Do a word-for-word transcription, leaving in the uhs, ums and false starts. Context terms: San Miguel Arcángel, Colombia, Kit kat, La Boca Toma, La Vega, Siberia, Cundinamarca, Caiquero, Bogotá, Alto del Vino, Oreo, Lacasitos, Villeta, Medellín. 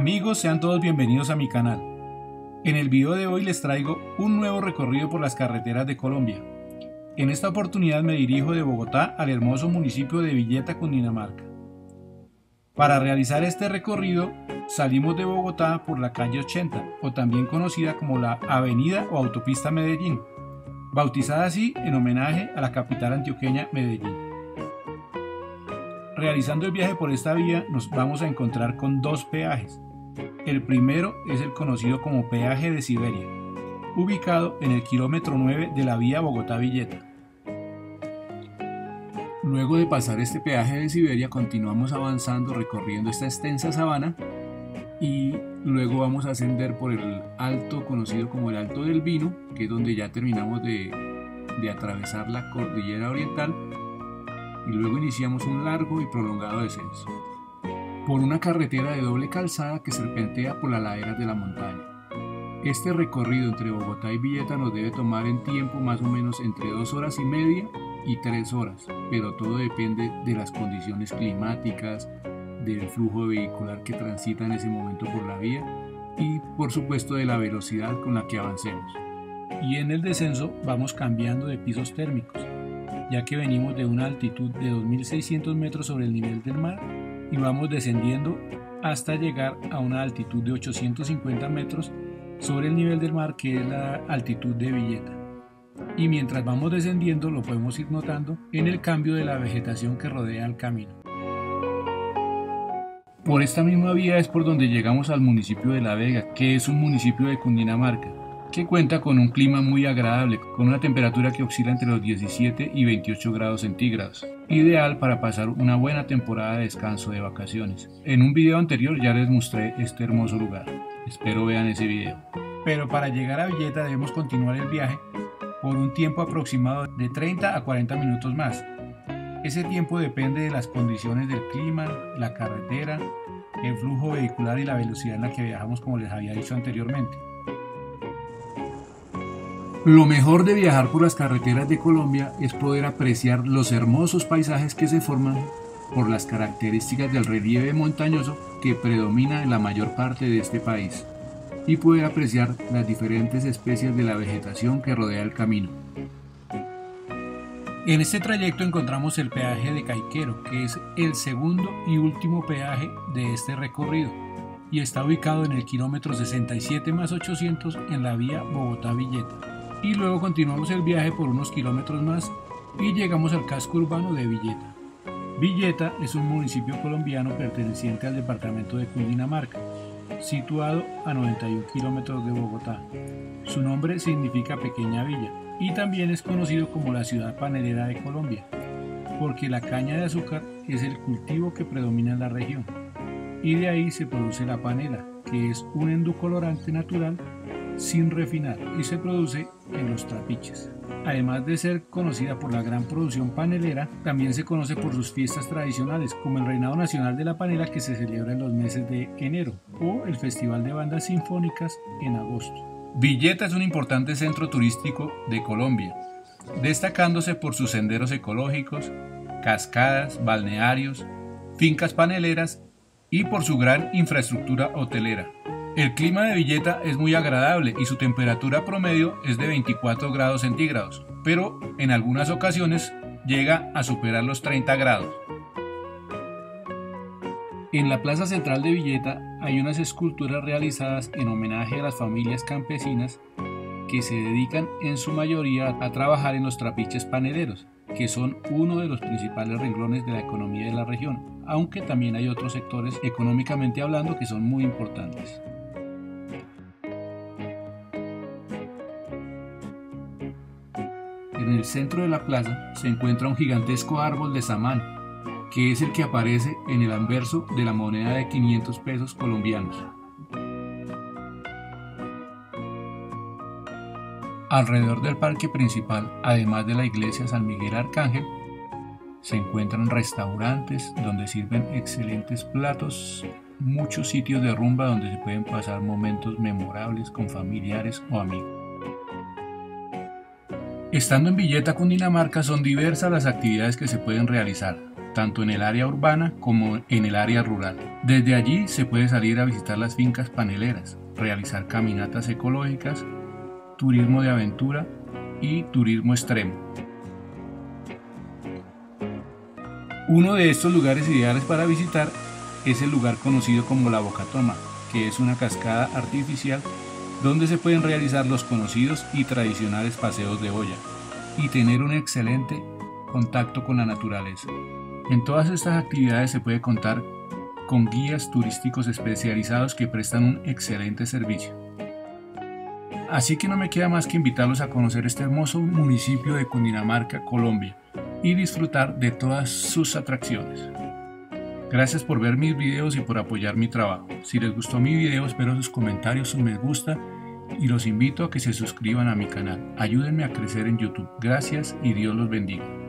Amigos, sean todos bienvenidos a mi canal. En el video de hoy les traigo un nuevo recorrido por las carreteras de Colombia. En esta oportunidad me dirijo de Bogotá al hermoso municipio de Villeta, Cundinamarca. Para realizar este recorrido salimos de Bogotá por la calle ochenta, o también conocida como la avenida o autopista Medellín, bautizada así en homenaje a la capital antioqueña Medellín. Realizando el viaje por esta vía nos vamos a encontrar con dos peajes. El primero es el conocido como peaje de Siberia, ubicado en el kilómetro nueve de la vía Bogotá-Villeta. Luego de pasar este peaje de Siberia continuamos avanzando recorriendo esta extensa sabana y luego vamos a ascender por el alto conocido como el Alto del Vino, que es donde ya terminamos de, de atravesar la cordillera oriental. Y luego iniciamos un largo y prolongado descenso por una carretera de doble calzada que serpentea por las laderas de la montaña. Este recorrido entre Bogotá y Villeta nos debe tomar en tiempo más o menos entre dos horas y media y tres horas, pero todo depende de las condiciones climáticas, del flujo vehicular que transita en ese momento por la vía y por supuesto de la velocidad con la que avancemos. Y en el descenso vamos cambiando de pisos térmicos, ya que venimos de una altitud de dos mil seiscientos metros sobre el nivel del mar y vamos descendiendo hasta llegar a una altitud de ochocientos cincuenta metros sobre el nivel del mar, que es la altitud de Villeta. Y mientras vamos descendiendo lo podemos ir notando en el cambio de la vegetación que rodea el camino. Por esta misma vía es por donde llegamos al municipio de La Vega, que es un municipio de Cundinamarca, que cuenta con un clima muy agradable, con una temperatura que oscila entre los diecisiete y veintiocho grados centígrados, ideal para pasar una buena temporada de descanso de vacaciones. En un video anterior ya les mostré este hermoso lugar, espero vean ese video. Pero para llegar a Villeta debemos continuar el viaje por un tiempo aproximado de treinta a cuarenta minutos más. Ese tiempo depende de las condiciones del clima, la carretera, el flujo vehicular y la velocidad en la que viajamos, como les había dicho anteriormente. Lo mejor de viajar por las carreteras de Colombia es poder apreciar los hermosos paisajes que se forman por las características del relieve montañoso que predomina en la mayor parte de este país y poder apreciar las diferentes especies de la vegetación que rodea el camino. En este trayecto encontramos el peaje de Caiquero, que es el segundo y último peaje de este recorrido y está ubicado en el kilómetro sesenta y siete más ochocientos en la vía Bogotá-Villeta. Y luego continuamos el viaje por unos kilómetros más y llegamos al casco urbano de Villeta. Villeta es un municipio colombiano perteneciente al departamento de Cundinamarca, situado a noventa y uno kilómetros de Bogotá. Su nombre significa pequeña villa y también es conocido como la ciudad panelera de Colombia, porque la caña de azúcar es el cultivo que predomina en la región y de ahí se produce la panela, que es un endulcorante natural sin refinar y se produce en los trapiches. Además de ser conocida por la gran producción panelera, también se conoce por sus fiestas tradicionales, como el Reinado Nacional de la Panela, que se celebra en los meses de enero, o el Festival de Bandas Sinfónicas en agosto. Villeta es un importante centro turístico de Colombia, destacándose por sus senderos ecológicos, cascadas, balnearios, fincas paneleras y por su gran infraestructura hotelera. El clima de Villeta es muy agradable y su temperatura promedio es de veinticuatro grados centígrados, pero en algunas ocasiones llega a superar los treinta grados. En la plaza central de Villeta hay unas esculturas realizadas en homenaje a las familias campesinas que se dedican en su mayoría a trabajar en los trapiches paneleros, que son uno de los principales renglones de la economía de la región, aunque también hay otros sectores económicamente hablando que son muy importantes. En el centro de la plaza se encuentra un gigantesco árbol de samán, que es el que aparece en el anverso de la moneda de quinientos pesos colombianos. Alrededor del parque principal, además de la iglesia San Miguel Arcángel, se encuentran restaurantes donde sirven excelentes platos, muchos sitios de rumba donde se pueden pasar momentos memorables con familiares o amigos. Estando en Villeta, Cundinamarca, son diversas las actividades que se pueden realizar. tanto en el área urbana como en el área rural. Desde allí se puede salir a visitar las fincas paneleras, realizar caminatas ecológicas, turismo de aventura y turismo extremo. Uno de estos lugares ideales para visitar es el lugar conocido como La Boca Toma, que es una cascada artificial donde se pueden realizar los conocidos y tradicionales paseos de olla y tener un excelente contacto con la naturaleza. En todas estas actividades se puede contar con guías turísticos especializados que prestan un excelente servicio. Así que no me queda más que invitarlos a conocer este hermoso municipio de Cundinamarca, Colombia, y disfrutar de todas sus atracciones. Gracias por ver mis videos y por apoyar mi trabajo. Si les gustó mi video, espero sus comentarios, sus me gusta, y los invito a que se suscriban a mi canal. Ayúdenme a crecer en YouTube. Gracias y Dios los bendiga.